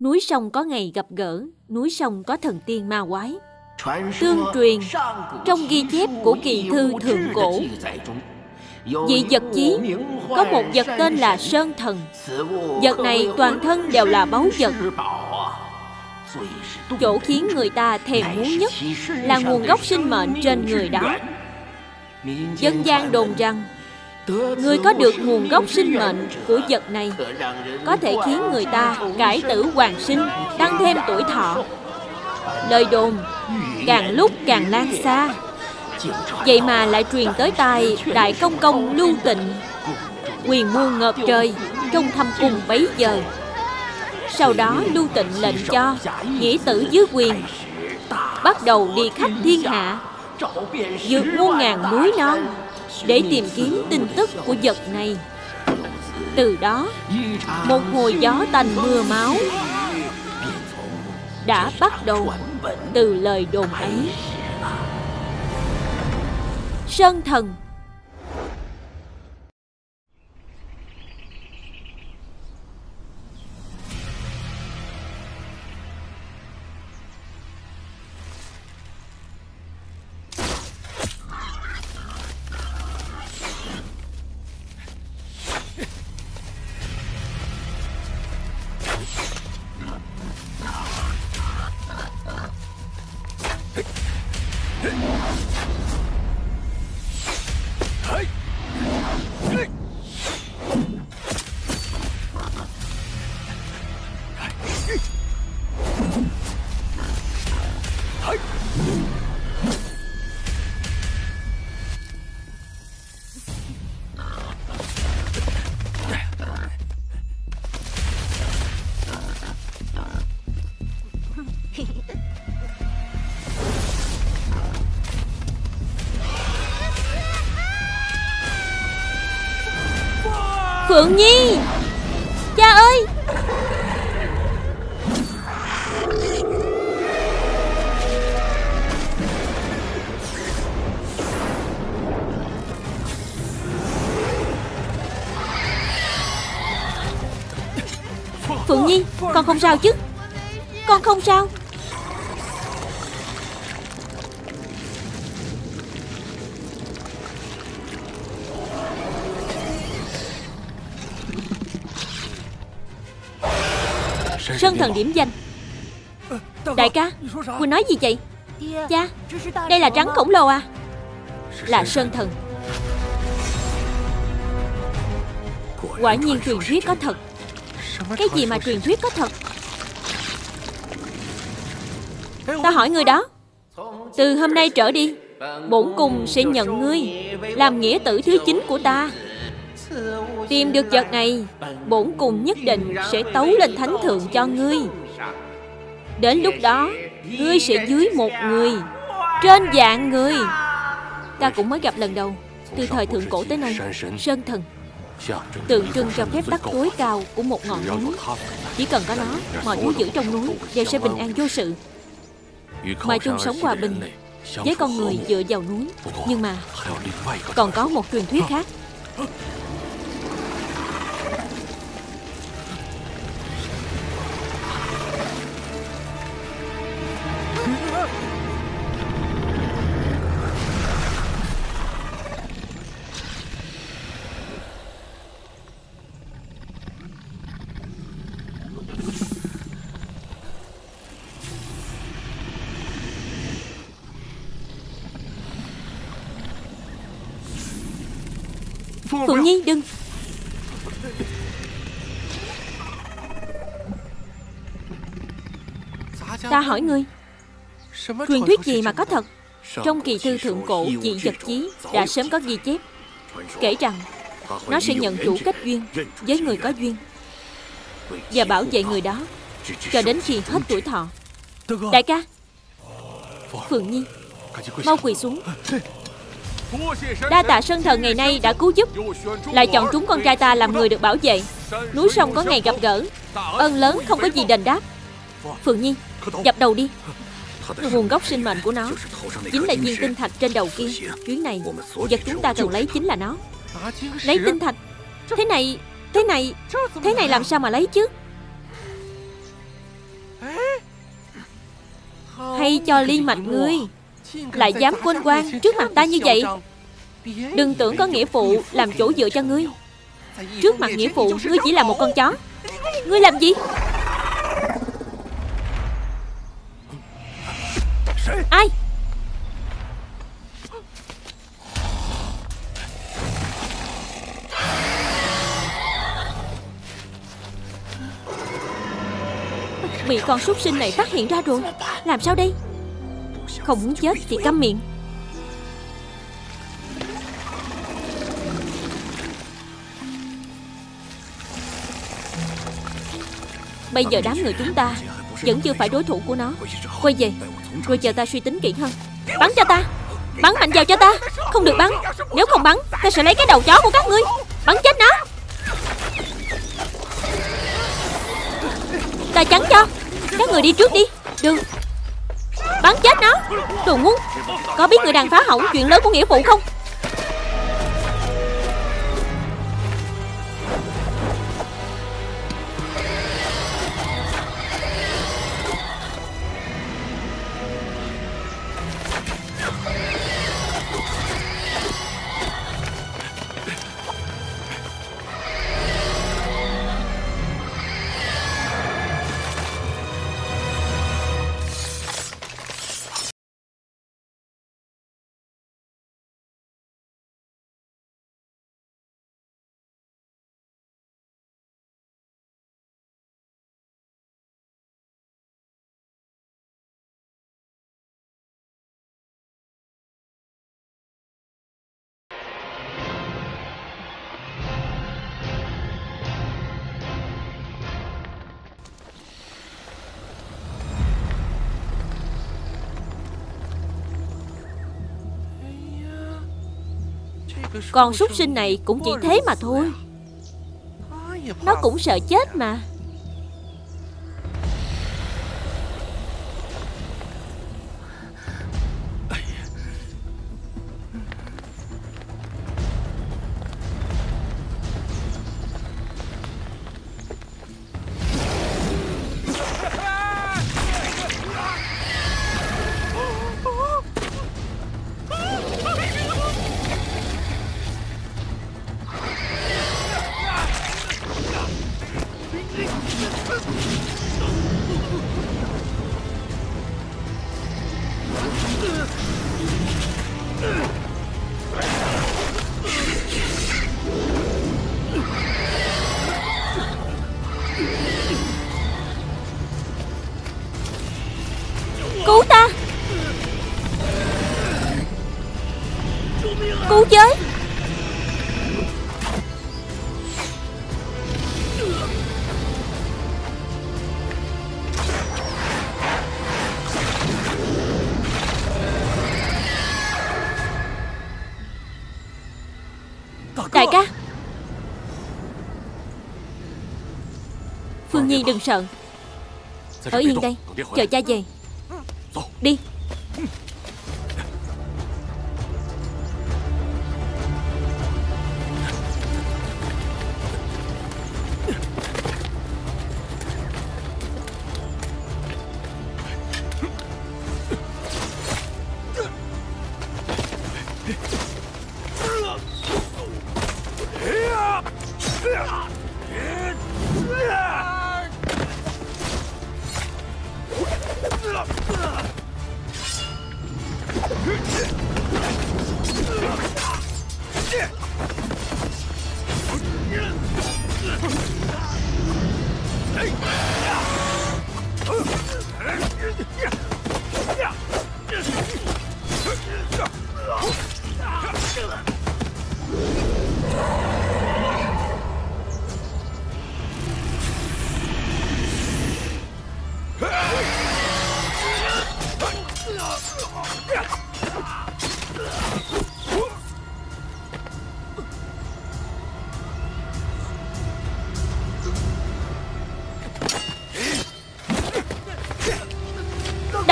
núi sông có ngày gặp gỡ, núi sông có thần tiên ma quái. Tương truyền, trong ghi chép của kỳ thư thượng cổ, vị vật chí có một vật tên là Sơn Thần. Vật này toàn thân đều là báu vật. Chỗ khiến người ta thèm muốn nhất là nguồn gốc sinh mệnh trên người đó. Dân gian đồn rằng, người có được nguồn gốc sinh mệnh của vật này có thể khiến người ta cải tử hoàn sinh, tăng thêm tuổi thọ. Lời đồn càng lúc càng lan xa, vậy mà lại truyền tới tai đại công công Lưu Tịnh, quyền muôn ngợp trời trong thâm cung bấy giờ. Sau đó Lưu Tịnh lệnh cho nghĩa tử dưới quyền bắt đầu đi khắp thiên hạ, vượt muôn ngàn núi non để tìm kiếm tin tức của vật này. Từ đó, một hồi gió tanh mưa máu đã bắt đầu từ lời đồn ấy. Sơn Thần. Phượng Nhi, cha ơi! Phượng Nhi, con không sao chứ? Con không sao. Sơn Thần điểm danh. Đại ca, Quỳnh nói gì vậy? Cha, đây là rắn khổng lồ à? Là Sơn Thần. Quả nhiên truyền thuyết có thật. Cái gì mà truyền thuyết có thật? Ta hỏi người đó, từ hôm nay trở đi, bổn cung sẽ nhận ngươi làm nghĩa tử thứ 9 của ta. Tìm được vật này, bổn cung nhất định sẽ tấu lên thánh thượng cho ngươi. Đến lúc đó, ngươi sẽ dưới một người, trên vạn người. Ta cũng mới gặp lần đầu. Từ thời thượng cổ tới nay, Sơn Thần tượng trưng cho phép đắc tối cao của một ngọn núi. Chỉ cần có nó, mọi thứ giữ trong núi đều sẽ bình an vô sự, mà chung sống hòa bình với con người dựa vào núi. Nhưng mà còn có một truyền thuyết khác. Phượng Nhi, đừng! Ta hỏi ngươi, truyền thuyết gì mà có thật? Trong kỳ thư thượng cổ, dị vật chí đã sớm có ghi chép, kể rằng nó sẽ nhận chủ kết duyên với người có duyên và bảo vệ người đó cho đến khi hết tuổi thọ. Đại ca! Phượng Nhi, mau quỳ xuống. Đa tạ Sơn Thần ngày nay đã cứu giúp, lại chọn chúng con trai ta làm người được bảo vệ. Núi sông có ngày gặp gỡ, ơn lớn không có gì đền đáp. Phượng Nhi, dập đầu đi. Nguồn gốc sinh mệnh của nó chính là viên tinh thạch trên đầu kia. Chuyến này, vật chúng ta cần lấy chính là nó. Lấy tinh thạch? Thế này làm sao mà lấy chứ? thay cho liên mạch ngươi. Lại dám quên quan trước mặt ta như vậy. Đừng tưởng có nghĩa phụ làm chỗ dựa cho ngươi. Trước mặt nghĩa phụ, ngươi chỉ là một con chó. Ngươi làm gì? Ai? Bị con súc sinh này phát hiện ra rồi. Làm sao đây? Không muốn chết thì câm miệng. Bây giờ đám người chúng ta vẫn chưa phải đối thủ của nó. Quay về rồi chờ ta suy tính kỹ hơn. Bắn cho ta. Bắn mạnh vào cho ta. Không được bắn. Nếu không bắn ta sẽ lấy cái đầu chó của các ngươi. Bắn chết nó. Ta chắn cho. Các người đi trước đi. Đừng. Bắn chết nó. Đồ ngu. Có biết người đang phá hỏng chuyện lớn của nghĩa phụ không? Con súc sinh này cũng chỉ thế mà thôi. Nó cũng sợ chết mà. Đại ca. Phương Nhi đừng sợ. Ở yên đây, chờ cha về. Đi.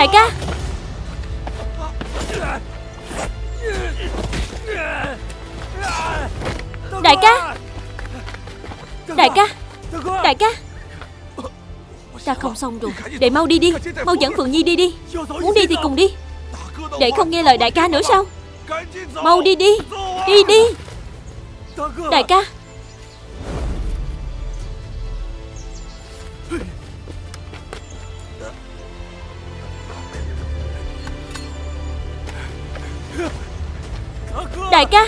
Đại ca. Đại ca. Đại ca. Đại ca. Ta không xong rồi. Đệ mau đi đi. Mau dẫn Phượng Nhi đi đi. Muốn đi thì cùng đi. Đệ không nghe lời đại ca nữa sao? Mau đi đi. Đi đi. Đại ca. Đại ca.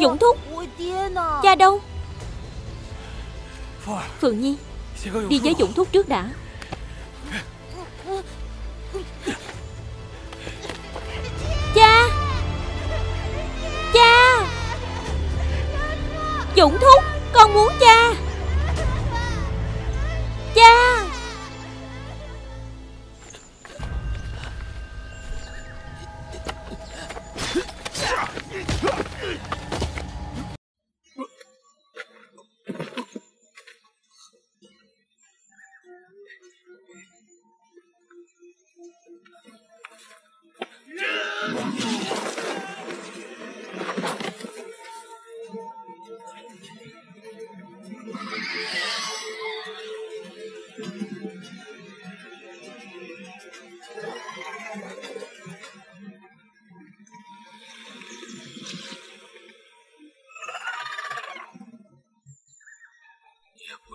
Dũng thúc, cha đâu? Phượng Nhi, đi với Dũng thúc trước đã. Cha. Cha. Dũng thúc, con muốn cha. Cha.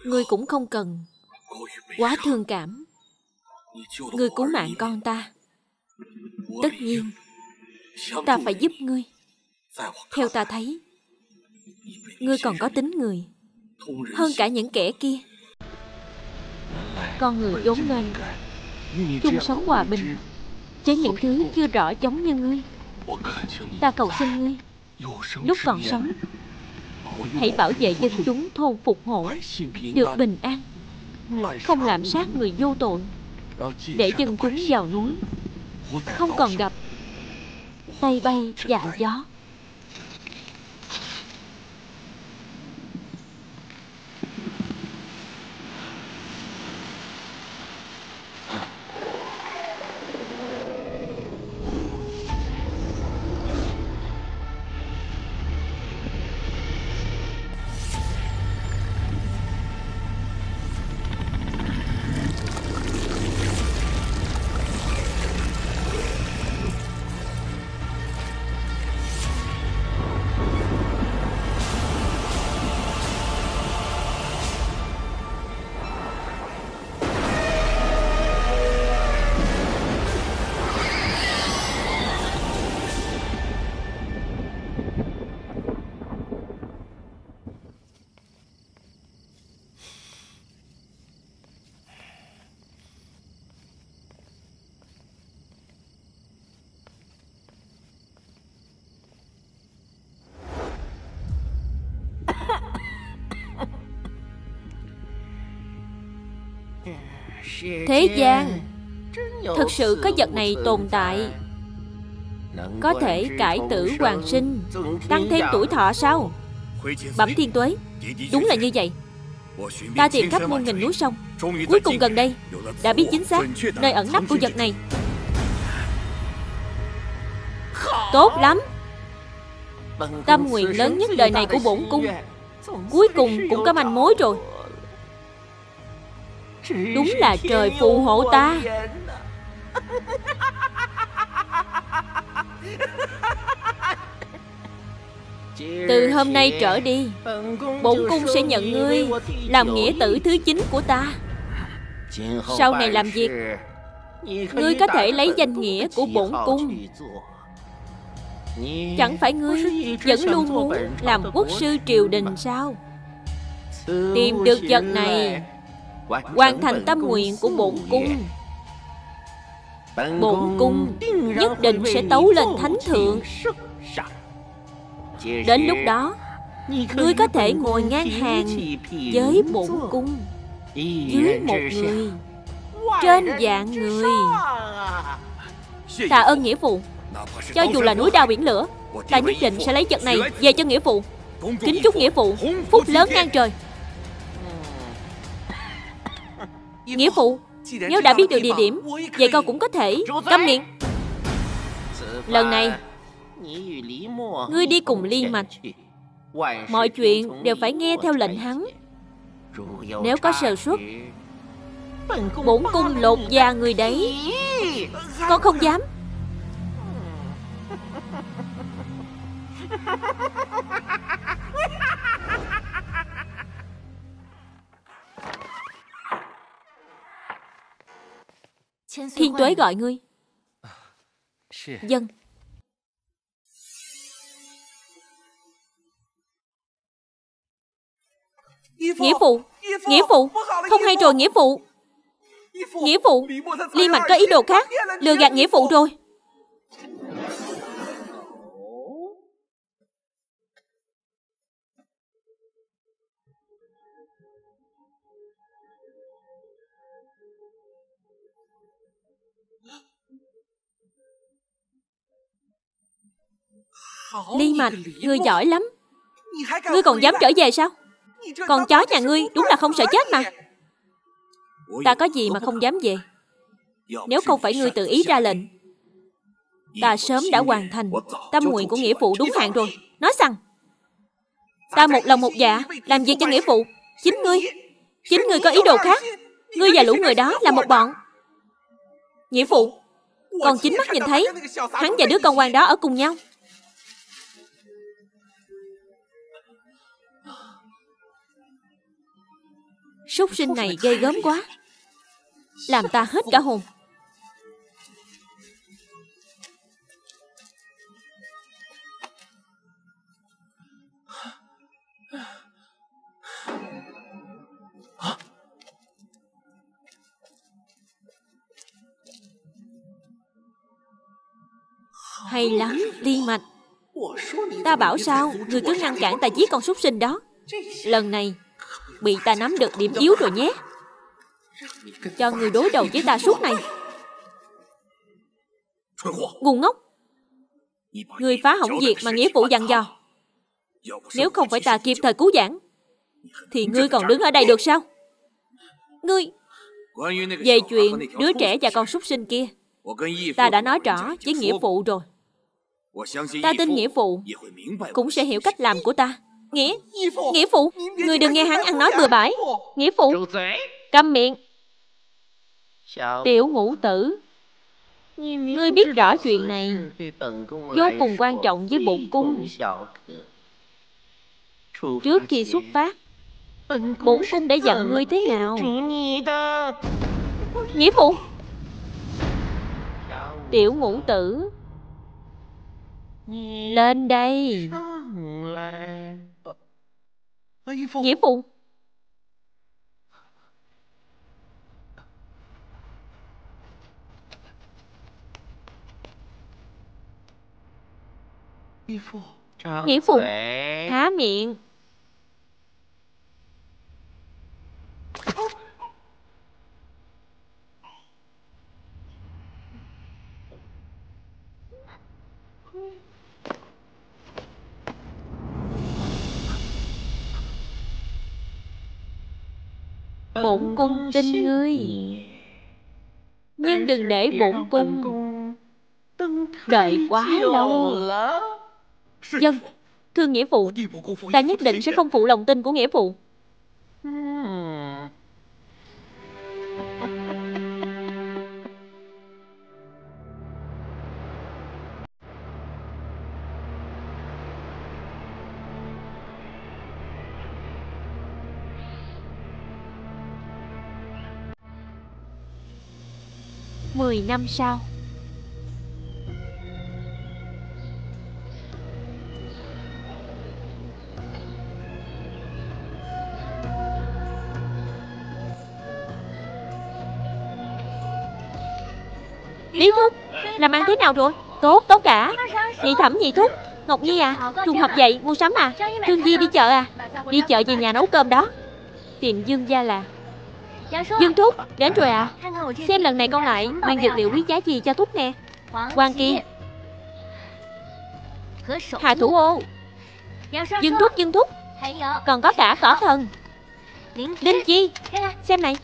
Ngươi cũng không cần quá thương cảm. Ngươi cứu mạng con ta, tất nhiên ta phải giúp ngươi. Theo ta thấy, ngươi còn có tính người hơn cả những kẻ kia. Con người vốn nên chung sống hòa bình, chứ những thứ chưa rõ giống như ngươi. Ta cầu xin ngươi, lúc còn sống hãy bảo vệ dân chúng thôn Phục Hộ được bình an, không lạm sát người vô tội, để dân chúng vào núi không còn gặp tay bay dạ gió. Thế gian thật sự có vật này tồn tại, có thể cải tử hoàn sinh, tăng thêm tuổi thọ sao? Bẩm Thiên Tuế, đúng là như vậy. Ta tìm khắp muôn nghìn núi sông, cuối cùng gần đây đã biết chính xác nơi ẩn nấp của vật này. Tốt lắm. Tâm nguyện lớn nhất đời này của bổn cung cuối cùng cũng có manh mối rồi. Đúng là trời phù hộ ta. Từ hôm nay trở đi, bổn cung sẽ nhận ngươi làm nghĩa tử thứ 9 của ta. Sau này làm việc, ngươi có thể lấy danh nghĩa của bổn cung. Chẳng phải ngươi vẫn luôn muốn làm quốc sư triều đình sao? Tìm được vật này, hoàn thành tâm nguyện của bổn cung, bổn cung nhất định sẽ tấu lên thánh thượng. Đến lúc đó, ngươi có thể ngồi ngang hàng với bổn cung, dưới một người, trên vạn người. Tạ ơn nghĩa phụ. Cho dù là núi đao biển lửa, ta nhất định sẽ lấy vật này về cho nghĩa phụ. Kính chúc nghĩa phụ phúc lớn ngang trời. Nghĩa phụ, nếu đã biết được địa điểm, vậy con cũng có thể câm miệng. Lần này ngươi đi cùng Liên Mạch, mọi chuyện đều phải nghe theo lệnh hắn. Nếu có sơ suất, bổn cung lột da người đấy. Con không dám. Thiên Tuế gọi ngươi. Dân. Nghĩa phụ, nghĩa phụ, không hay rồi nghĩa phụ. Nghĩa phụ, Liên Mạch có ý đồ khác, lừa gạt nghĩa phụ rồi. Liên Mạch, ngươi giỏi lắm. Ngươi còn dám trở về sao? Còn chó nhà ngươi đúng là không sợ chết mà. Ta có gì mà không dám về? Nếu không phải ngươi tự ý ra lệnh, ta sớm đã hoàn thành tâm nguyện của nghĩa phụ đúng hạn rồi. Nói rằng ta một lòng một dạ làm việc cho nghĩa phụ. Chính ngươi có ý đồ khác. Ngươi và lũ người đó là một bọn. Nghĩa phụ, còn chính mắt nhìn thấy hắn và đứa con quan đó ở cùng nhau. Súc sinh này ghê gớm quá, làm ta hết cả hồn. Hay lắm, Liên Mạch. Ta bảo sao người cứ ngăn cản ta giết con súc sinh đó. Lần này bị ta nắm được điểm yếu rồi nhé. Cho người đối đầu với ta suốt này. Ngu ngốc, người phá hỏng việc mà nghĩa phụ dặn dò. Nếu không phải ta kịp thời cứu vãn, thì ngươi còn đứng ở đây được sao? Ngươi. Về chuyện đứa trẻ và con súc sinh kia, ta đã nói rõ với nghĩa phụ rồi. Ta tin nghĩa phụ cũng sẽ hiểu cách làm của ta. Nghĩa phụ, người đừng nghe hắn ăn nói bừa bãi. Nghĩa phụ, câm miệng. Tiểu Ngũ Tử, ngươi biết rõ chuyện này vô cùng quan trọng với bổn cung. Trước khi xuất phát, bổn cung đã dặn ngươi thế nào? Nghĩa phụ. Tiểu Ngũ Tử, lên đây. Nghĩa phụ. Nghĩa phụ, há miệng. Bổn cung tin ngươi, nhưng đừng để bổn cung đợi quá lâu. Dân, thưa nghĩa phụ, ta nhất định sẽ không phụ lòng tin của nghĩa phụ. Năm sau. Lý Thúc, làm ăn thế nào rồi? Tốt cả. Nhị Thẩm, Nhị Thúc, Ngọc Nhi à, trùng hợp vậy, mua sắm à? Trương Di đi chợ à? Đi chợ về nhà nấu cơm đó. Tiền Dương gia là Dương Thúc, đến rồi à? Xem lần này con lại mang dược liệu quý giá gì cho Thúc nè. Hoàng kia, Hà Thủ Ô, Dương Thúc. Còn có cả Cỏ Thần, Linh Chi. Xem này,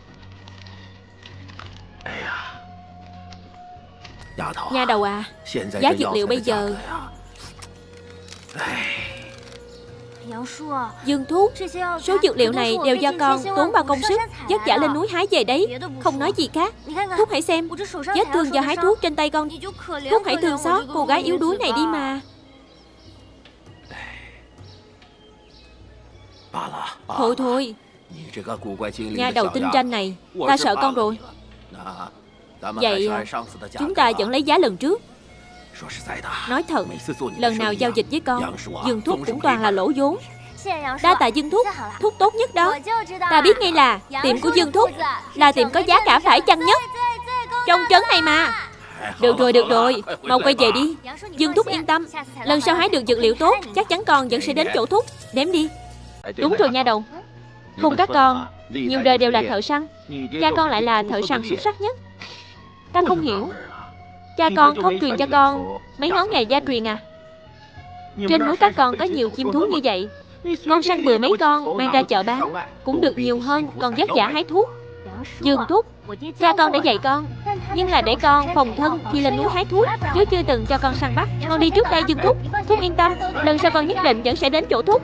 Nha đầu à, giá dược liệu bây giờ... Dương Thúc, số dược liệu này đều do con tốn bao công sức vất vả lên núi hái về đấy. Không nói gì khác, Thúc hãy xem vết thương do hái thuốc trên tay con. Thúc hãy thương xót cô gái yếu đuối này đi mà. Thôi thôi, nhà đầu tinh tranh này, ta sợ con rồi. Vậy chúng ta vẫn lấy giá lần trước. Nói thật, lần nào giao dịch với con, Dương Thúc cũng toàn là lỗ vốn. Đa tạ Dương Thúc, Thúc tốt nhất đó. Ta biết ngay là tiệm của Dương Thúc là tiệm có giá cả phải chăng nhất trong trấn này mà. Được rồi, mau quay về đi. Dương Thúc yên tâm, lần sau hái được dược liệu tốt, chắc chắn con vẫn sẽ đến chỗ Thúc. Đếm đi. Đúng rồi nha đầu, không các con, nhiều đời đều là thợ săn, cha con lại là thợ săn xuất sắc nhất. Ta không hiểu, cha con không truyền cho con mấy món nghề gia truyền à? Trên núi các con có nhiều chim thú như vậy, ngon săn bừa mấy con mang ra chợ bán cũng được nhiều hơn còn vất vả hái thuốc. Dương Thúc, cha con đã dạy con, nhưng là để con phòng thân khi lên núi hái thuốc, chứ chưa từng cho con săn bắt. Con đi trước đây Dương Thúc, Thúc yên tâm, lần sau con nhất định vẫn sẽ đến chỗ Thúc.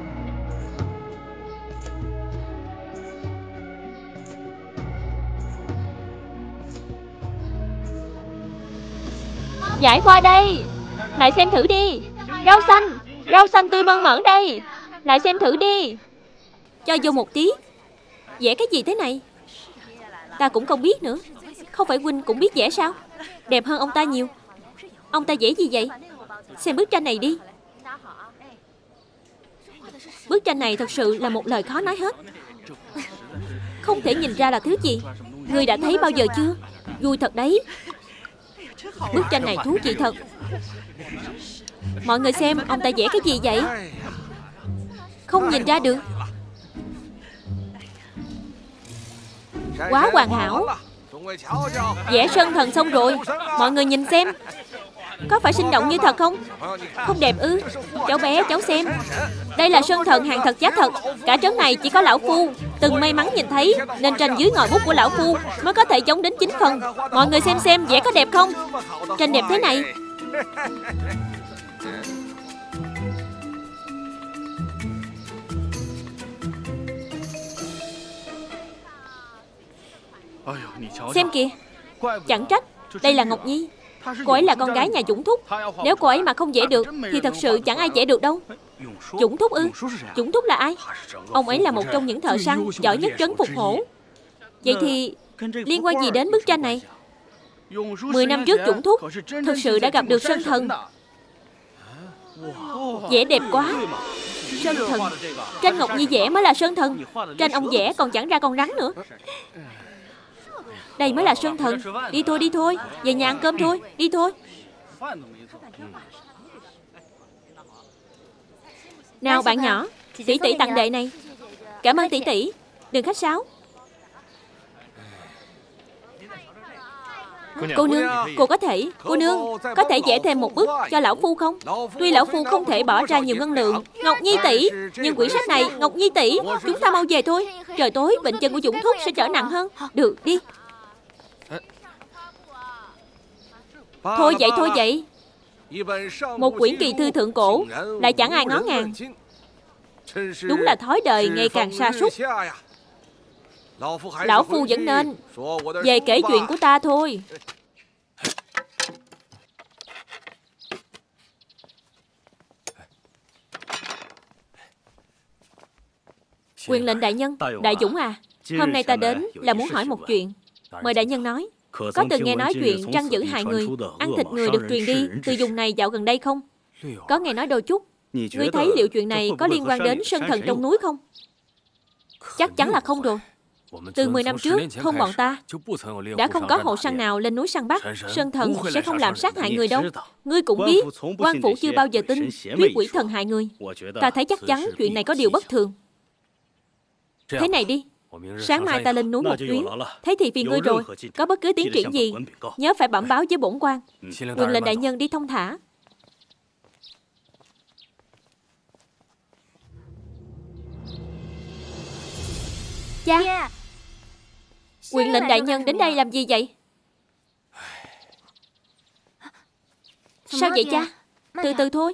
Giải qua đây, lại xem thử đi. Rau xanh tươi mơn mởn đây. Lại xem thử đi. Cho vô một tí. Vẽ cái gì thế này? Ta cũng không biết nữa. Không phải huynh cũng biết vẽ sao? Đẹp hơn ông ta nhiều. Ông ta vẽ gì vậy? Xem bức tranh này đi. Bức tranh này thật sự là một lời khó nói hết. Không thể nhìn ra là thứ gì. Ngươi đã thấy bao giờ chưa? Vui thật đấy. Bức tranh này thú vị thật. Mọi người xem ông ta vẽ cái gì vậy? Không nhìn ra được. Quá hoàn hảo. Vẽ Sơn Thần xong rồi, mọi người nhìn xem, có phải sinh động như thật không? Không đẹp ư? Cháu bé cháu xem, đây là Sơn Thần hàng thật giá thật. Cả trấn này chỉ có lão phu từng may mắn nhìn thấy, nên tranh dưới ngòi bút của lão phu mới có thể giống đến 9 phần. Mọi người xem vẽ có đẹp không? Tranh đẹp thế này. Xem kìa, chẳng trách đây là Ngọc Nhi. Cô ấy là con gái nhà Dũng Thúc. Nếu cô ấy mà không vẽ được thì thật sự chẳng ai vẽ được đâu. Dũng Thúc ư? Dũng Thúc là ai? Ông ấy là một trong những thợ săn giỏi nhất trấn Phục Hổ. Vậy thì liên quan gì đến bức tranh này? 10 năm trước Dũng Thúc thật sự đã gặp được Sơn Thần. Vẽ đẹp quá. Sơn Thần. Tranh Ngọc Nhi vẽ mới là Sơn Thần. Tranh ông vẽ còn chẳng ra con rắn nữa. Đây mới là Sơn Thần. Đi thôi, về nhà ăn cơm thôi, đi thôi. Nào bạn nhỏ, tỷ tỷ tặng đệ này. Cảm ơn tỷ tỷ, đừng khách sáo. Cô nương, cô có thể vẽ thêm một bức cho lão phu không? Tuy lão phu không thể bỏ ra nhiều ngân lượng, Ngọc Nhi tỷ, nhưng quyển sách này, Ngọc Nhi tỷ, chúng ta mau về thôi. Trời tối, bệnh chân của Dũng Thúc sẽ trở nặng hơn. Được, đi. Thôi vậy, một quyển kỳ thư thượng cổ lại chẳng ai ngó ngàng. Đúng là thói đời ngày càng sa sút. Lão phu vẫn nên về kể chuyện của ta thôi. Quyền lệnh đại nhân, đại Dũng à, hôm nay ta đến là muốn hỏi một chuyện. Mời đại nhân nói. Có từng nghe nói chuyện trăn giữ hại người, ăn thịt người được truyền đi từ vùng này dạo gần đây không? Có nghe nói đôi chút. Ngươi thấy liệu chuyện này có liên quan đến Sơn Thần trong núi không? Chắc chắn là không rồi. Từ 10 năm trước, thôn bọn ta đã không có hộ săn nào lên núi săn bắt. Sơn Thần sẽ không làm sát hại người đâu. Ngươi cũng biết, quan phủ chưa bao giờ tin thuyết quỷ thần hại người. Ta thấy chắc chắn chuyện này có điều bất thường. Thế này đi, sáng mai ta lên núi một chuyến. Thế thì phiền ngươi rồi, có bất cứ tiến triển gì nhớ phải bẩm báo với bổn quan. Quyền lệnh đại nhân đi thông thả. Cha, quyền lệnh đại nhân đến đây làm gì vậy? Sao vậy cha? Từ từ thôi.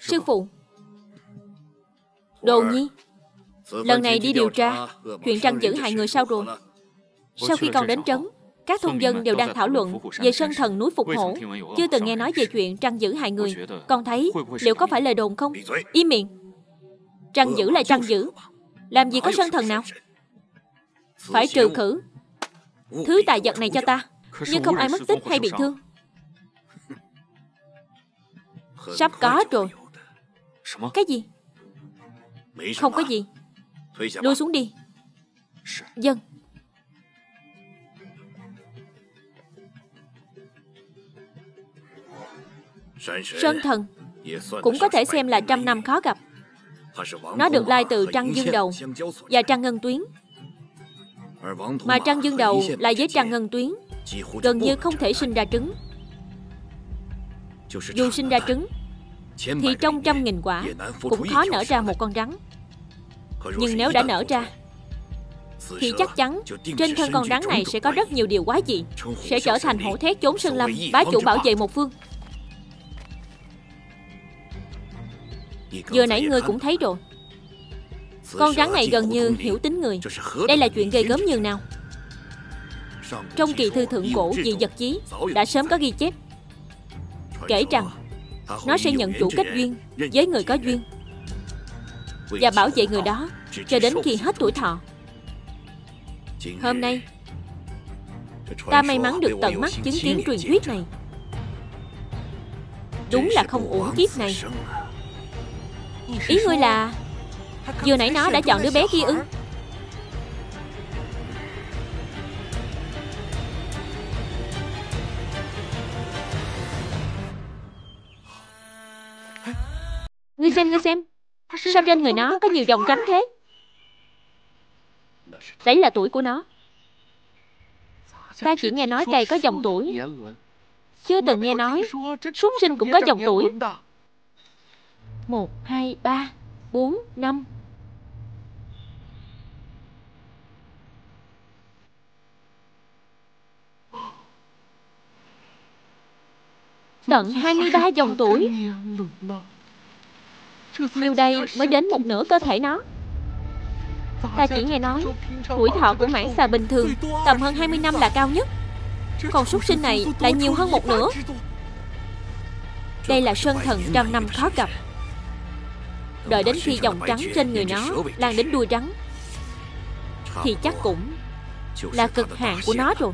Sư phụ. Đồ Nhi, lần này đi điều tra chuyện trăng dữ hại người sao rồi? Sau khi còn đến trấn, các thôn dân đều đang thảo luận về Sơn Thần núi Phục Hổ, chưa từng nghe nói về chuyện trăng dữ hại người. Con thấy liệu có phải lời đồn không? Im miệng. Trăng dữ là trăng dữ, làm gì có Sơn Thần nào. Phải trừ khử thứ tài vật này cho ta, nhưng không ai mất tích hay bị thương. Sắp có rồi. Cái gì? Không có gì. Lui xuống đi. Vâng. Sơn Thần cũng có thể xem là trăm năm khó gặp. Nó được lai từ Trăng Dương Đầu và Trăng Ngân Tuyến. Mà Trăng Dương Đầu lai với Trăng Ngân Tuyến gần như không thể sinh ra trứng. Dù sinh ra trứng thì trong 100.000 quả cũng khó nở ra một con rắn. Nhưng nếu đã nở ra thì chắc chắn trên thân con rắn này sẽ có rất nhiều điều quái dị, sẽ trở thành hổ thét trốn sơn lâm, bá chủ bảo vệ một phương. Vừa nãy ngươi cũng thấy rồi, con rắn này gần như hiểu tính người. Đây là chuyện ghê gớm như nào. Trong kỳ thư thượng cổ dị vật chí đã sớm có ghi chép, kể rằng nó sẽ nhận chủ kết duyên với người có duyên và bảo vệ người đó cho đến khi hết tuổi thọ. Hôm nay ta may mắn được tận mắt chứng kiến truyền thuyết này. Đúng là không uổng kiếp này. Ý ngươi là vừa nãy nó đã chọn đứa bé kia ư? Ngươi xem, ngươi xem, sao trên người nó có nhiều vòng rắn thế? Đấy là tuổi của nó. Ta chỉ nghe nói cây có dòng tuổi, chưa từng nghe nói súc sinh cũng có dòng tuổi. 1, 2, 3, 4, 5. Tận 23 dòng tuổi. Điều đây mới đến một nửa cơ thể nó. Ta chỉ nghe nói tuổi thọ của mãng xà bình thường tầm hơn 20 năm là cao nhất. Còn súc sinh này lại nhiều hơn một nửa. Đây là Sơn Thần trăm năm khó gặp. Đợi đến khi dòng trắng trên người nó lan đến đuôi rắn thì chắc cũng là cực hạn của nó rồi.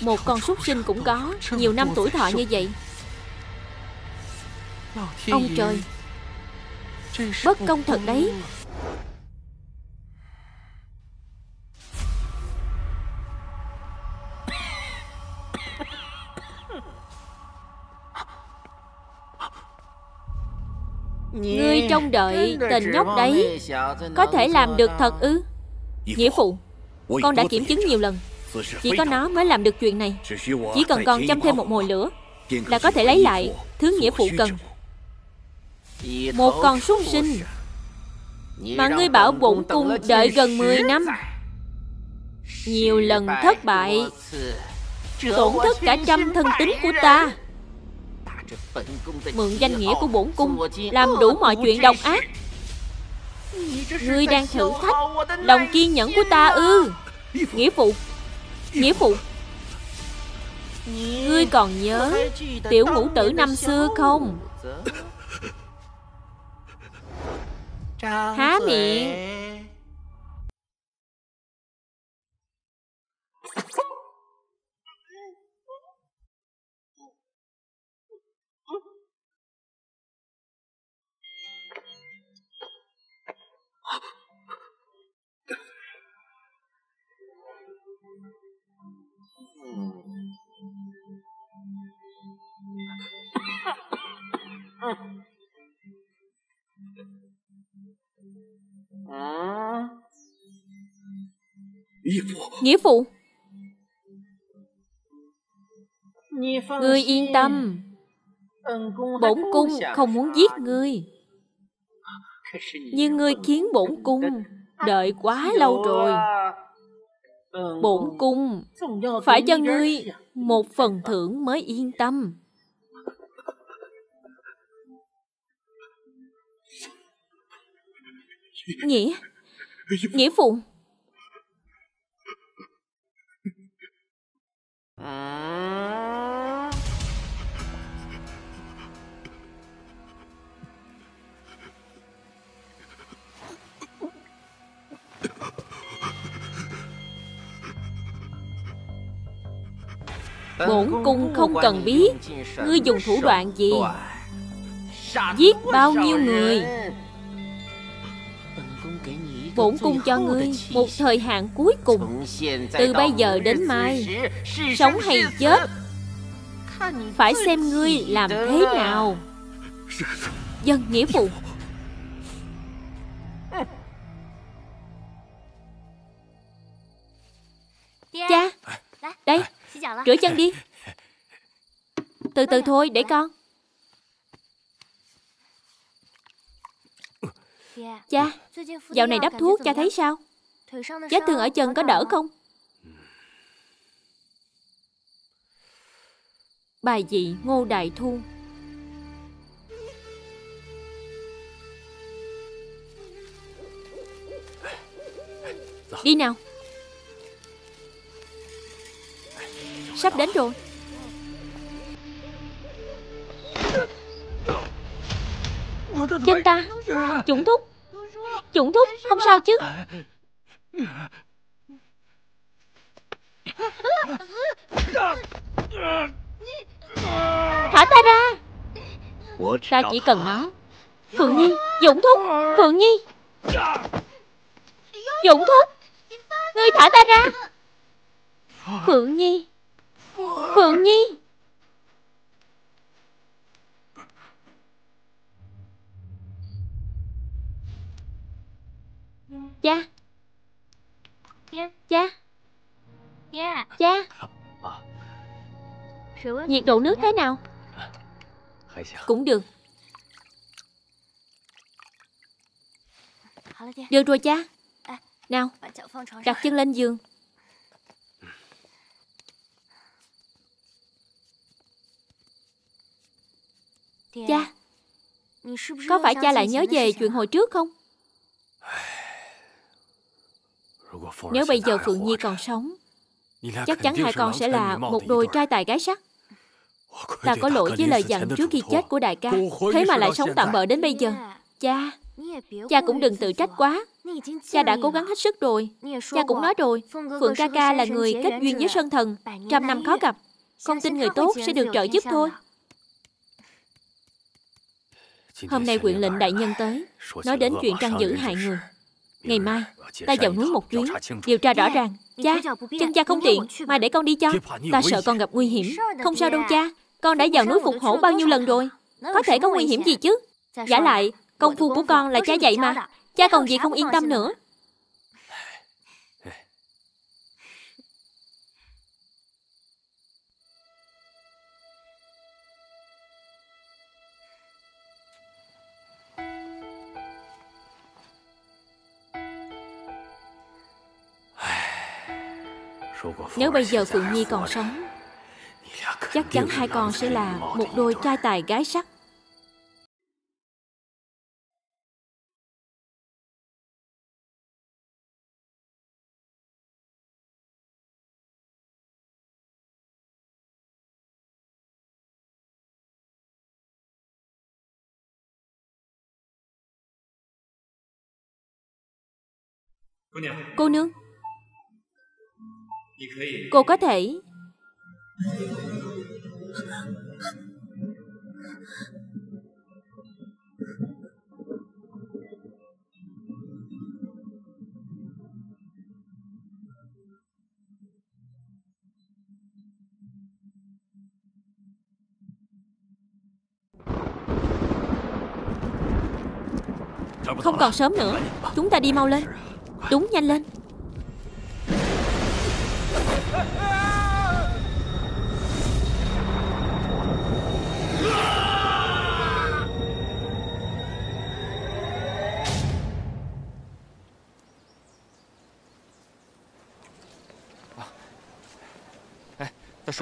Một con súc sinh cũng có nhiều năm tuổi thọ như vậy. Ông trời, bất công thật đấy. Ngươi trông đợi tình nhóc đấy có thể làm được thật ư? Nghĩa phụ, con đã kiểm chứng nhiều lần, chỉ có nó mới làm được chuyện này. Chỉ cần con châm thêm một mồi lửa là có thể lấy lại thứ nghĩa phụ cần. Một con súc sinh mà ngươi bảo bổn cung đợi gần 10 năm, nhiều lần thất bại, tổn thất cả trăm thân tín của ta, mượn danh nghĩa của bổn cung làm đủ mọi chuyện độc ác. Ngươi đang thử thách lòng kiên nhẫn của ta ư? Nghĩa phụ, nghĩa phụ, ngươi còn nhớ tiểu ngũ tử năm xưa không? Há miệng. Nghĩa phụ, ngươi yên tâm, Bổn cung không muốn giết ngươi, nhưng ngươi khiến bổn cung đợi quá lâu rồi. Bổn cung phải cho ngươi một phần thưởng mới yên tâm. Nghĩa Phụng. Bổn cung không cần biết ngươi dùng thủ đoạn gì, giết bao nhiêu người. Bổn cung cho ngươi một thời hạn cuối cùng. Từ bây giờ đến mai, sống hay chết phải xem ngươi làm thế nào. Dân Nghĩa Phụ. Cha, đây, rửa chân đi. Từ từ thôi, để con. Cha, dạo này đắp thuốc cha thấy sao? Vết thương ở chân có đỡ không? Bài dị Ngô Đại Thu. Đi nào. Sắp đến rồi. Chân ta. Chủng thúc. Chủng thúc, không sao chứ? Thả ta ra. Ta chỉ cần nó. Phượng Nhi, Dũng Thúc. Phượng Nhi, Dũng Thúc. Ngươi thả ta ra. Phượng Nhi, Phượng Nhi. Cha, cha, cha. Nhiệt độ nước thế nào? Cũng được. Được rồi cha. Nào, đặt chân lên giường. Cha, có phải cha lại nhớ về chuyện hồi trước không? Nếu bây giờ Phượng Nhi còn sống, chắc chắn hai con sẽ là một đôi trai tài gái sắc. Ta có lỗi với lời dặn trước khi chết của đại ca, thế mà lại sống tạm bợ đến bây giờ. Cha, cha cũng đừng tự trách quá. Cha đã cố gắng hết sức rồi. Cha cũng nói rồi, Phượng ca ca là người kết duyên với Sơn Thần, 100 năm khó gặp. Con tin người tốt sẽ được trợ giúp thôi. Hôm nay huyện lệnh đại nhân tới, nói đến chuyện trăng dữ hại người. Ngày mai, ta vào núi một chuyến, điều tra rõ ràng. Cha, chân cha không tiện, mà để con đi cho. Ta sợ con gặp nguy hiểm. Không sao đâu cha, con đã vào núi phục hổ bao nhiêu lần rồi. Có thể có nguy hiểm gì chứ? Vả lại, công phu của con là cha dạy mà. Cha còn gì không yên tâm nữa. Nếu bây giờ Phượng Nhi còn sống, chắc chắn hai con sẽ là một đôi trai tài gái sắc. Cô nương, cô có thể không còn sớm nữa, chúng ta đi mau lên. Đúng, nhanh lên.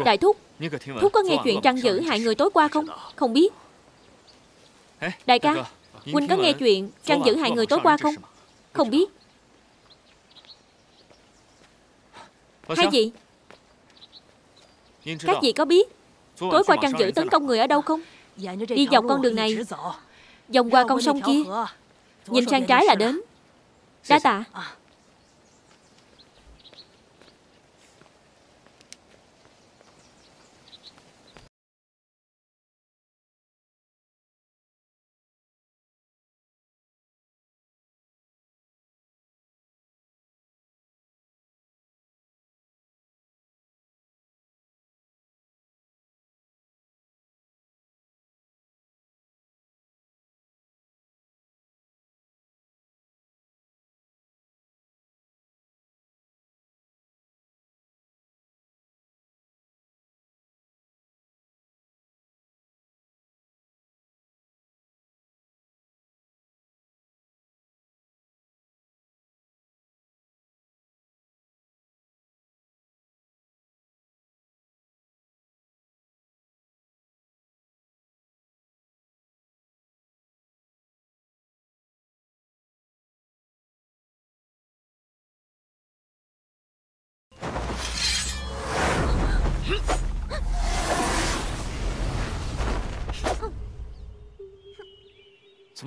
Đại thúc, thúc có nghe chuyện Trăng Dữ hại người tối qua không? Không biết. Đại ca, huynh có nghe chuyện Trăng Dữ hại người tối qua không? Không biết. Hay gì? Các vị có biết tối qua Trăng Dữ tấn công người ở đâu không? Đi dọc con đường này, vòng qua con sông kia, nhìn sang trái là đến. Đa tạ.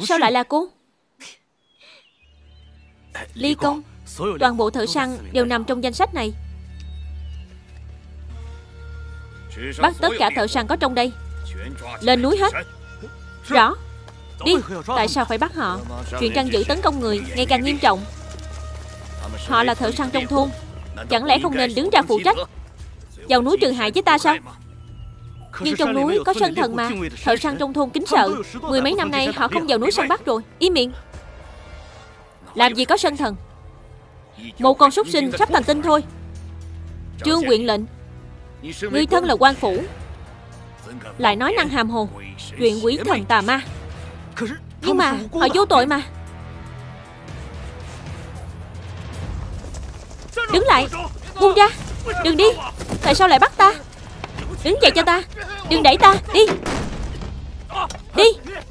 Sao lại là cô? Ly Công, toàn bộ thợ săn đều nằm trong danh sách này. Bắt tất cả thợ săn có trong đây, lên núi hết. Rõ. Đi. Tại sao phải bắt họ? Chuyện Trăng Dữ tấn công người ngày càng nghiêm trọng. Họ là thợ săn trong thôn, chẳng lẽ không nên đứng ra phụ trách? Vào núi trừ hại với ta sao? Nhưng trong núi có Sơn Thần mà, thợ săn trong thôn kính sợ. Mười mấy năm nay họ không vào núi săn bắt rồi. Im miệng. Làm gì có Sơn Thần? Một con súc sinh sắp thành tinh thôi. Trương huyện lệnh, ngươi thân là quan phủ, lại nói năng hàm hồ chuyện quỷ thần tà ma. Nhưng mà họ vô tội mà. Đứng lại. Buông ra. Đừng đi. Tại sao lại bắt ta? Đứng dậy cho ta. Đừng đẩy ta. Đi. Đi.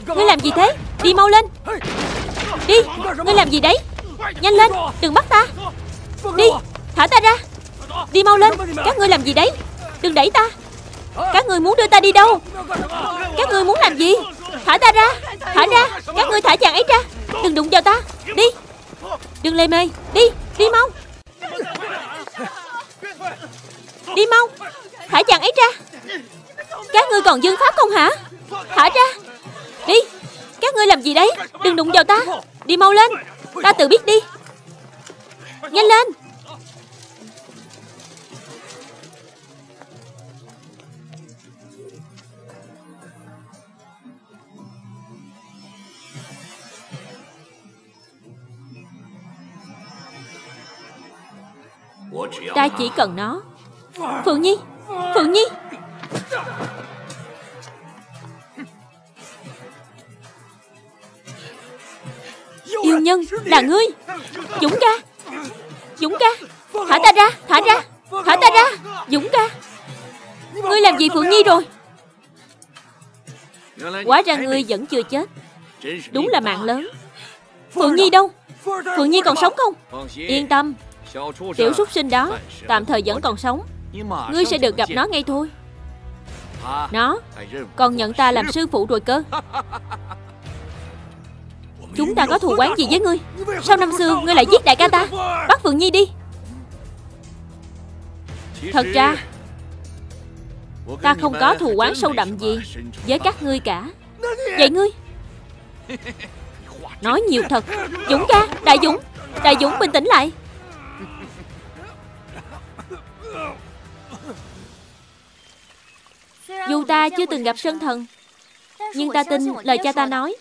Ngươi làm gì thế? Đi mau lên. Đi. Ngươi làm gì đấy? Nhanh lên. Đừng bắt ta. Đi. Thả ta ra. Đi mau lên. Các ngươi làm gì đấy? Đừng đẩy ta. Các ngươi muốn đưa ta đi đâu? Các ngươi muốn làm gì? Thả ta ra. Thả ra. Các ngươi thả chàng ấy ra. Đừng đụng vào ta. Đi. Đừng lề mề. Đi. Đi mau. Đi mau. Thả chàng ấy ra. Các ngươi còn dương pháp không hả? Thả ra. Đi. Các ngươi làm gì đấy? Đừng đụng vào ta. Đi mau lên. Ta tự biết đi. Nhanh lên. Ta chỉ cần nó. Phượng Nhi. Phượng Nhi. Yêu nhân là ngươi. Dũng ca. Dũng ca. Thả ta ra. Thả ra. Thả ta ra. Dũng ca. Ngươi làm gì Phượng Nhi rồi? Hóa ra ngươi vẫn chưa chết. Đúng là mạng lớn. Phượng Nhi đâu? Phượng Nhi còn sống không? Yên tâm, tiểu súc sinh đó tạm thời vẫn còn sống. Ngươi sẽ được gặp nó ngay thôi. Nó còn nhận ta làm sư phụ rồi cơ. Chúng ta có thù oán gì với ngươi? Sao năm xưa ngươi lại giết đại ca ta? Bắt Phượng Nhi đi. Thật ra ta không có thù oán sâu đậm gì với các ngươi cả. Vậy ngươi nói nhiều thật. Dũng ca. Đại Dũng. Đại Dũng bình tĩnh lại. Dù ta chưa từng gặp Sơn Thần, nhưng ta tin lời cha ta nói.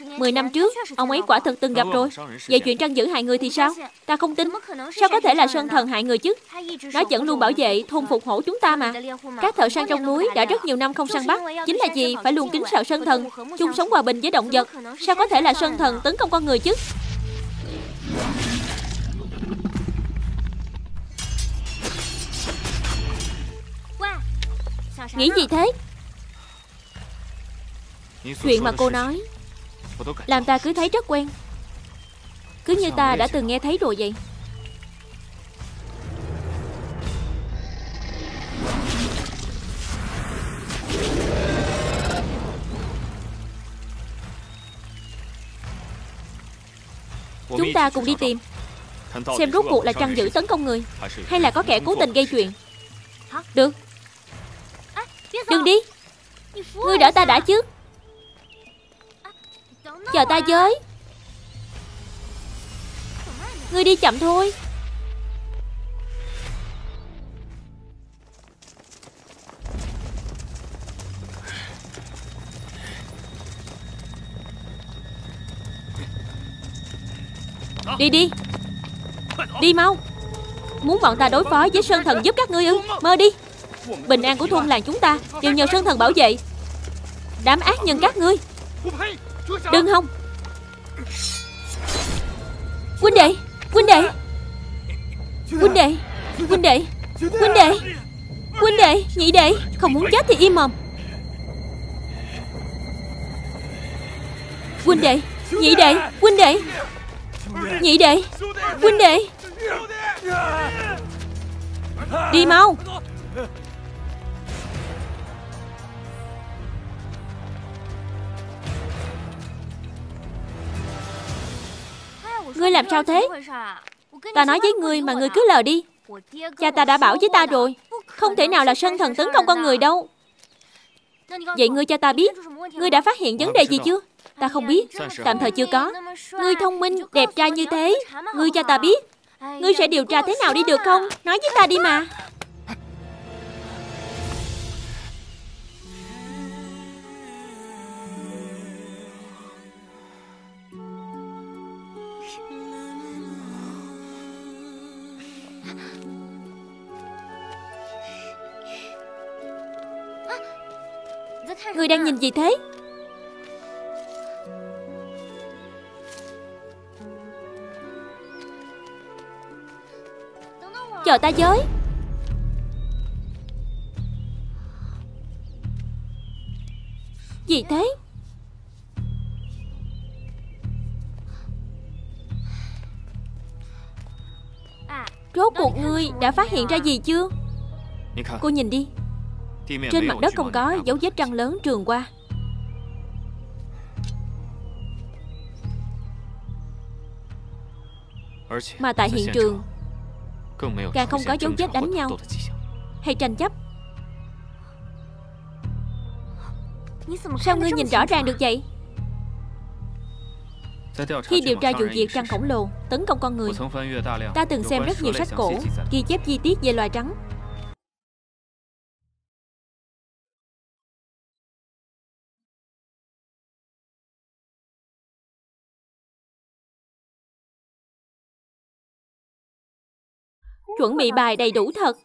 10 năm trước, ông ấy quả thật từng gặp rồi. Vậy chuyện Trăng Dữ hại người thì sao? Ta không tin. Sao có thể là Sơn Thần hại người chứ? Nó vẫn luôn bảo vệ, thôn phục hộ chúng ta mà. Các thợ săn trong núi đã rất nhiều năm không săn bắt, chính là gì phải luôn kính sợ Sơn Thần, chung sống hòa bình với động vật. Sao có thể là Sơn Thần tấn công con người chứ? Nghĩ gì thế? Chuyện mà cô nói làm ta cứ thấy rất quen, cứ như ta đã từng nghe thấy rồi vậy. Chúng ta cùng đi tìm xem rốt cuộc là Trăng Dữ tấn công người hay là có kẻ cố tình gây chuyện. Được. Đừng đi. Ngươi đỡ ta đã chứ. Chờ ta với. Ngươi đi chậm thôi. Đi đi. Đi mau. Muốn bọn ta đối phó với Sơn Thần giúp các ngươi ư? Mơ đi. Bình an của thôn làng chúng ta đều nhờ Sơn Thần bảo vệ. Đám ác nhân các ngươi. Đừng hòng. Huynh đệ, huynh đệ, huynh đệ, huynh đệ, huynh đệ, huynh đệ, nhị đệ. Không muốn chết thì im mồm. Huynh đệ, nhị đệ, huynh đệ, nhị đệ, huynh đệ. Đi mau. Ngươi làm sao thế? Ta nói với ngươi mà ngươi cứ lờ đi. Cha ta đã bảo với ta rồi, không thể nào là Sơn Thần tấn công con người đâu. Vậy ngươi cho ta biết, ngươi đã phát hiện vấn đề gì chưa? Ta không biết, tạm thời chưa có. Ngươi thông minh, đẹp trai như thế, ngươi cho ta biết, ngươi sẽ điều tra thế nào đi được không? Nói với ta đi mà. Ngươi đang nhìn gì thế? Chờ ta với. Gì thế? Rốt cuộc ngươi đã phát hiện ra gì chưa? Cô nhìn đi. Trên mặt đất không có dấu vết trăng lớn trườn qua. Mà tại hiện trường càng không có dấu vết đánh nhau hay tranh chấp. Sao ngươi nhìn rõ ràng được vậy? Khi điều tra vụ việc trăng khổng lồ tấn công con người, ta từng xem rất nhiều sách cổ ghi chép chi tiết về loài trắng. Chuẩn bị bài đầy đủ thật.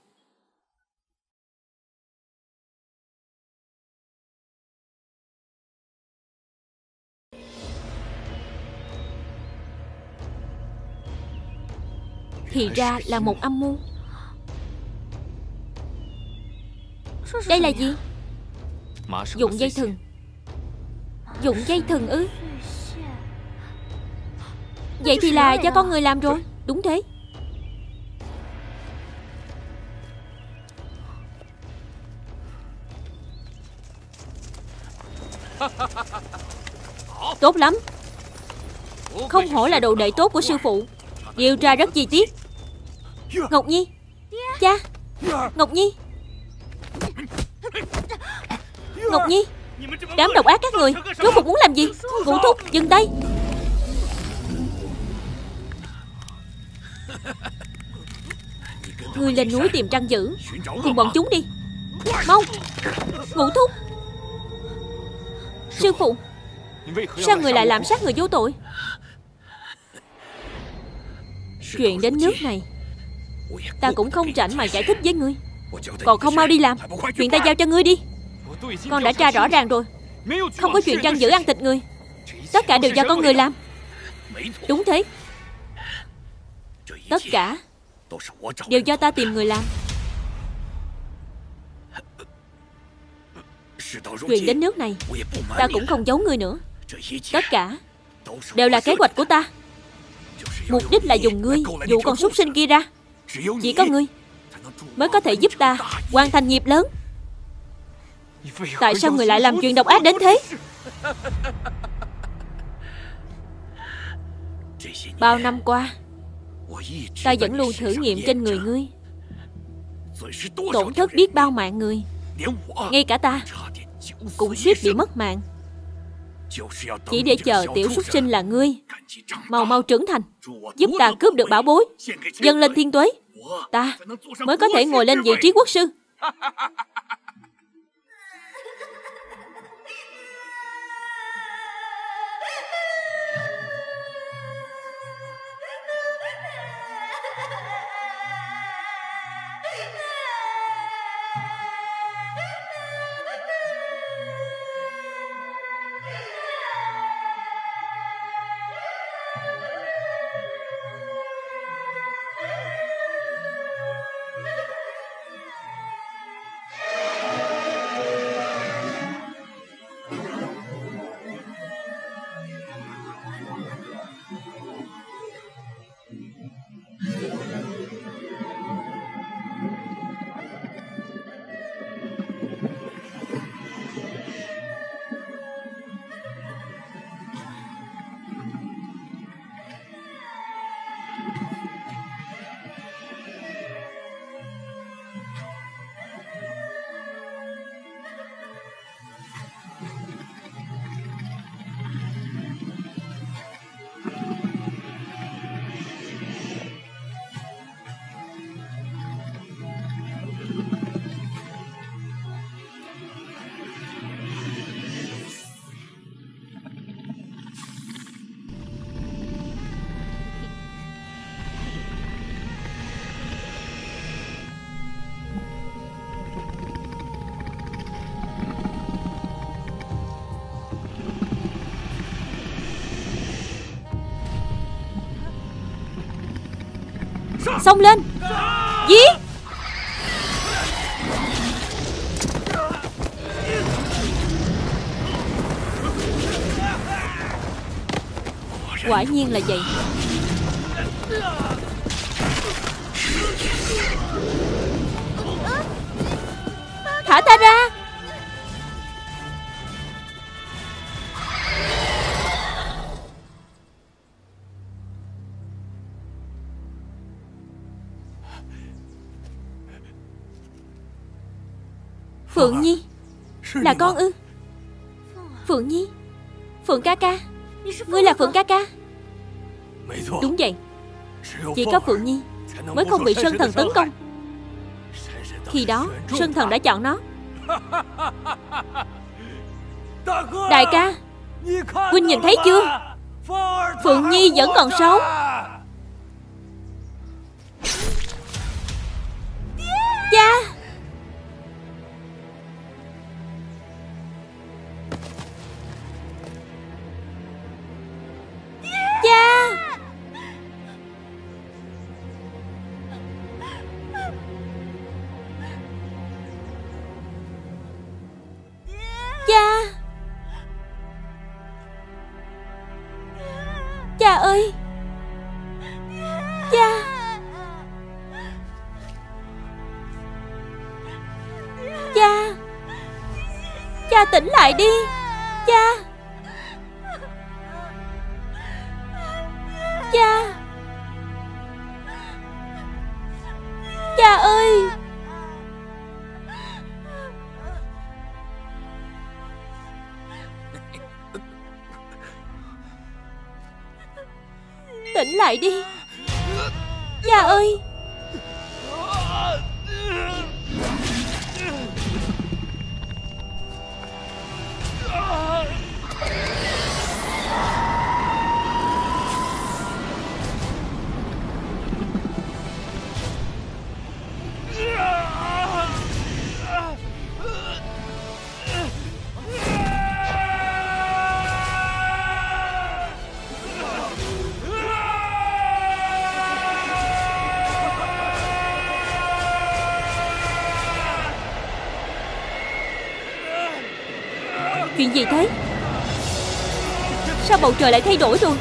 Thì ra là một âm mưu. Đây là gì? Dụng dây thừng. Dụng dây thừng ư? Vậy thì là do con người làm rồi. Đúng thế. Tốt lắm. Không hổ là đồ đệ tốt của sư phụ. Điều tra rất chi tiết. Ngọc Nhi. Cha. Ngọc Nhi. Ngọc Nhi. Đám độc ác các người rốt cuộc muốn làm gì? Ngũ Thúc, dừng tay. Ngươi lên núi tìm Trăng Dữ cùng bọn chúng đi. Mau. Ngũ Thúc. Sư phụ, sao người lại làm sát người vô tội? Chuyện đến nước này, ta cũng không rảnh mà giải thích với ngươi. Còn không mau đi làm. Chuyện ta giao cho ngươi đi. Con đã tra rõ ràng rồi. Không có chuyện Trăng Dữ ăn thịt người. Tất cả đều do con người làm. Đúng thế. Tất cả đều do ta tìm người làm. Chuyện đến nước này, ta cũng không giấu ngươi nữa. Tất cả đều là kế hoạch của ta. Mục đích là dùng ngươi dụ con súc sinh kia ra. Chỉ có ngươi mới có thể giúp ta hoàn thành nghiệp lớn. Tại sao người lại làm chuyện độc ác đến thế? Bao năm qua, ta vẫn luôn thử nghiệm trên người ngươi, tổn thất biết bao mạng người. Ngay cả ta cũng suýt bị mất mạng. Chỉ để chờ tiểu súc sinh là ngươi mau mau trưởng thành, giúp ta cướp được bảo bối, dâng lên thiên tuế, ta mới có thể ngồi lên vị trí quốc sư. Xông lên! Giết! Quả nhiên là vậy. Thả ta ra! Phượng Nhi, là con ư? Phượng Nhi, Phượng ca ca, ngươi là Phượng ca ca? Đúng vậy, chỉ có Phượng Nhi mới không bị Sơn Thần tấn công. Khi đó, Sơn Thần đã chọn nó. Đại ca, huynh nhìn thấy chưa? Phượng Nhi vẫn còn sống. Cha! Tỉnh lại đi, cha. Cha. Cha ơi. Tỉnh lại đi, cha ơi. Chuyện gì thế? Sao bầu trời lại thay đổi rồi?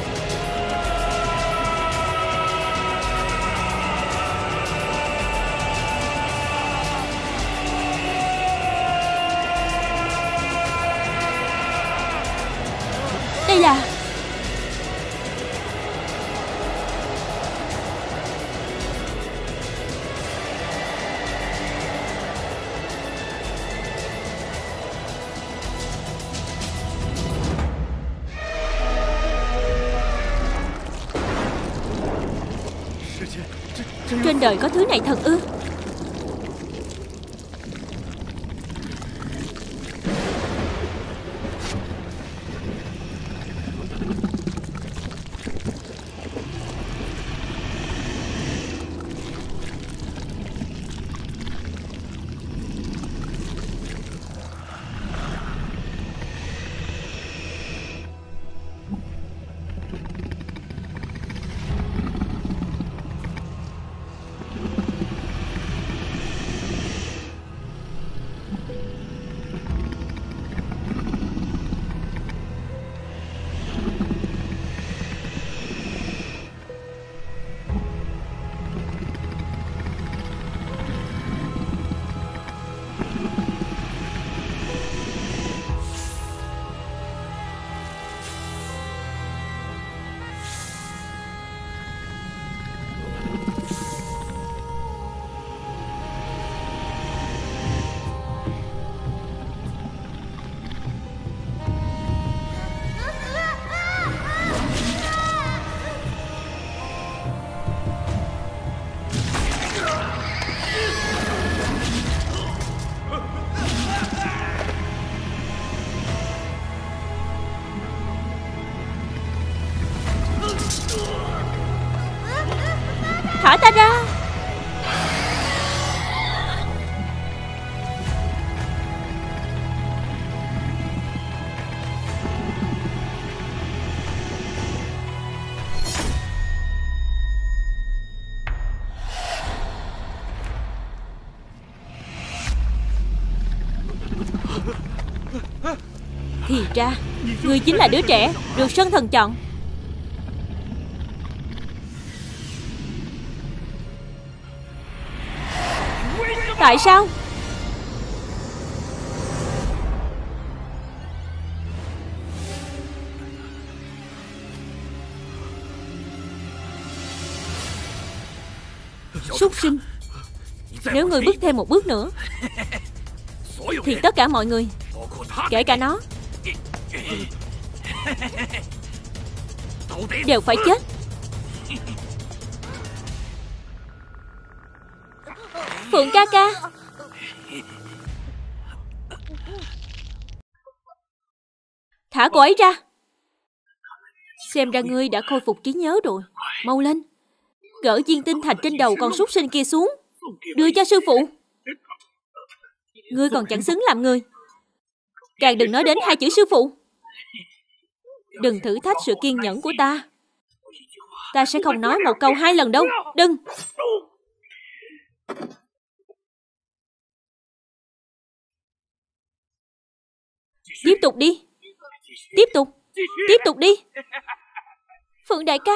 Đây là... Trên đời có thứ này thật ư? Thả ta ra. Thì ra ngươi chính là đứa trẻ được Sơn Thần chọn. Tại sao? Súc sinh, nếu ngươi bước thêm một bước nữa thì tất cả mọi người, kể cả nó, đều phải chết. Phượng ca ca. Thả cô ấy ra. Xem ra ngươi đã khôi phục trí nhớ rồi. Mau lên, gỡ viên tinh thạch trên đầu con súc sinh kia xuống, đưa cho sư phụ. Ngươi còn chẳng xứng làm người, càng đừng nói đến hai chữ sư phụ. Đừng thử thách sự kiên nhẫn của ta. Ta sẽ không nói một câu hai lần đâu. Đừng. Tiếp tục đi. Tiếp tục đi. Phượng đại ca.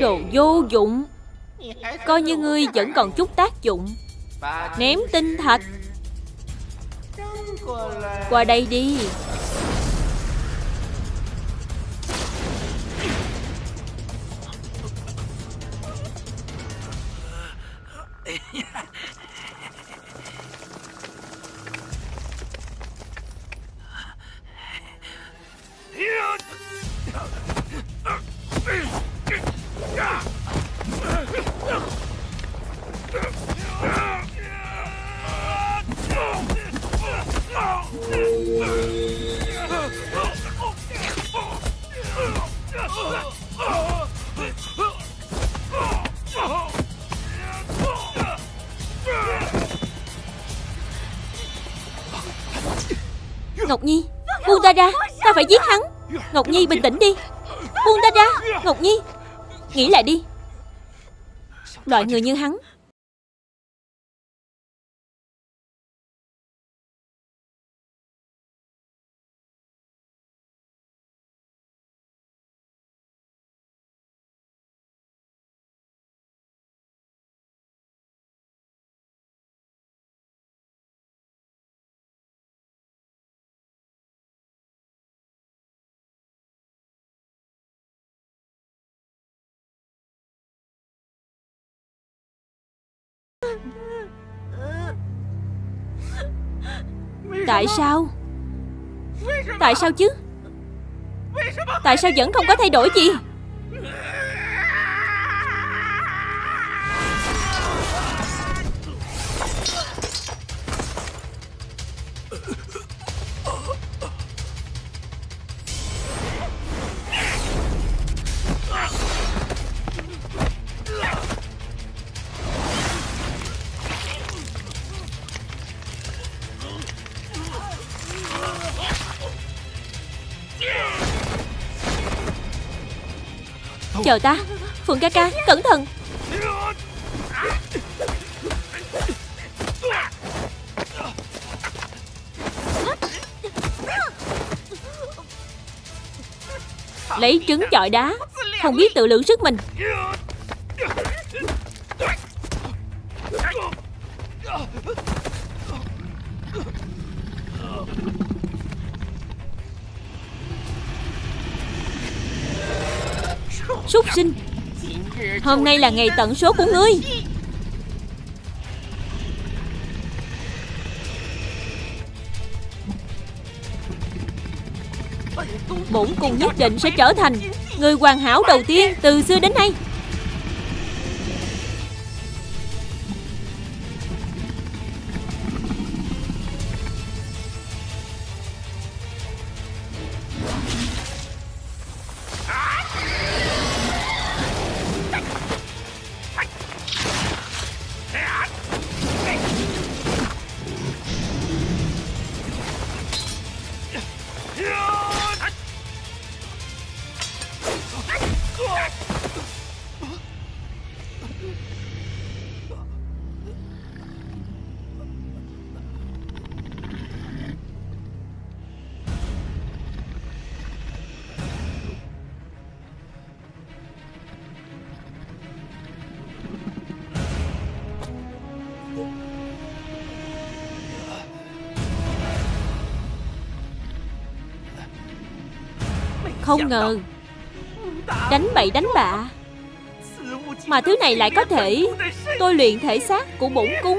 Đồ vô dụng, coi như ngươi vẫn còn chút tác dụng. Ném tinh thạch qua đây đi. Ngọc Nhi, buông ta ra, ta phải giết hắn. Ngọc Nhi bình tĩnh đi. Buông ta ra, Ngọc Nhi. Nghĩ lại đi. Loại người như hắn Tại sao chứ? Tại sao vẫn không có thay đổi gì? Chờ ta, Phượng ca ca, cẩn thận. Lấy trứng chọi đá, không biết tự lượng sức mình. Súc sinh, hôm nay là ngày tận số của ngươi. Bổn cung nhất định sẽ trở thành người hoàn hảo đầu tiên từ xưa đến nay. Không ngờ đánh bậy đánh bạ mà thứ này lại có thể tôi luyện thể xác của bổn cung.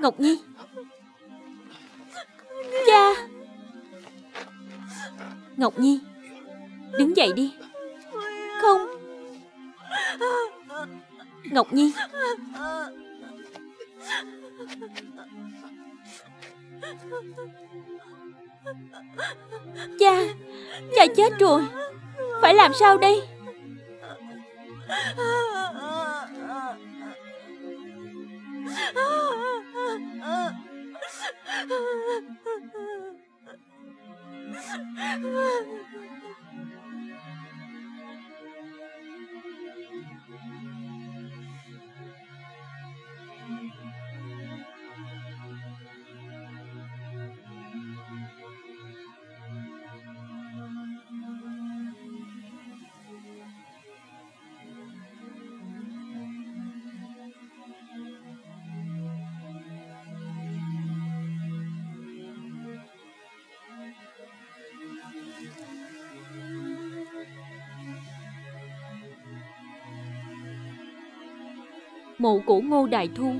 Ngọc Nhi, cha. Ngọc Nhi, đứng dậy đi. Không. Ngọc Nhi. Cha chết rồi. Phải làm sao đây? Mộ cổ Ngô Đại Thu.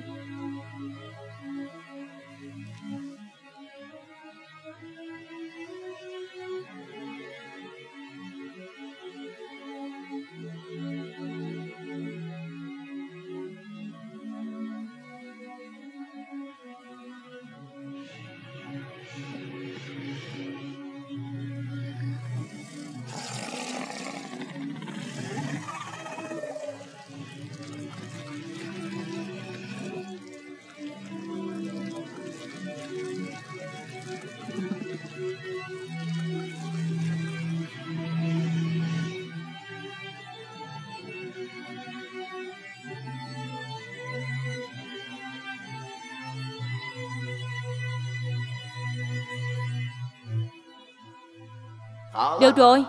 Được rồi,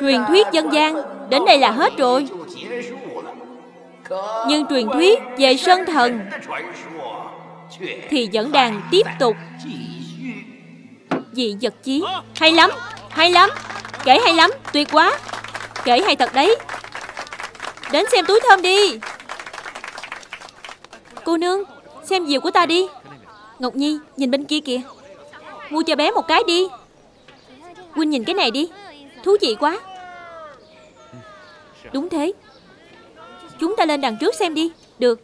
truyền thuyết dân gian đến đây là hết rồi. Nhưng truyền thuyết về Sơn Thần thì vẫn đang tiếp tục. Dị vật chí. Hay lắm, hay lắm. Kể hay lắm, tuyệt quá. Kể hay thật đấy. Đến xem túi thơm đi. Cô nương, xem diều của ta đi. Ngọc Nhi, nhìn bên kia kìa. Mua cho bé một cái đi. Huynh nhìn cái này đi, thú vị quá. Đúng thế, chúng ta lên đằng trước xem đi. Được.